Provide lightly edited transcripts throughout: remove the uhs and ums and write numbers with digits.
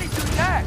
ready to attack!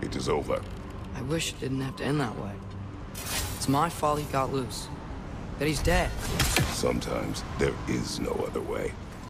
It is over. I wish it didn't have to end that way. It's my fault he got loose. That he's dead. Sometimes there is no other way.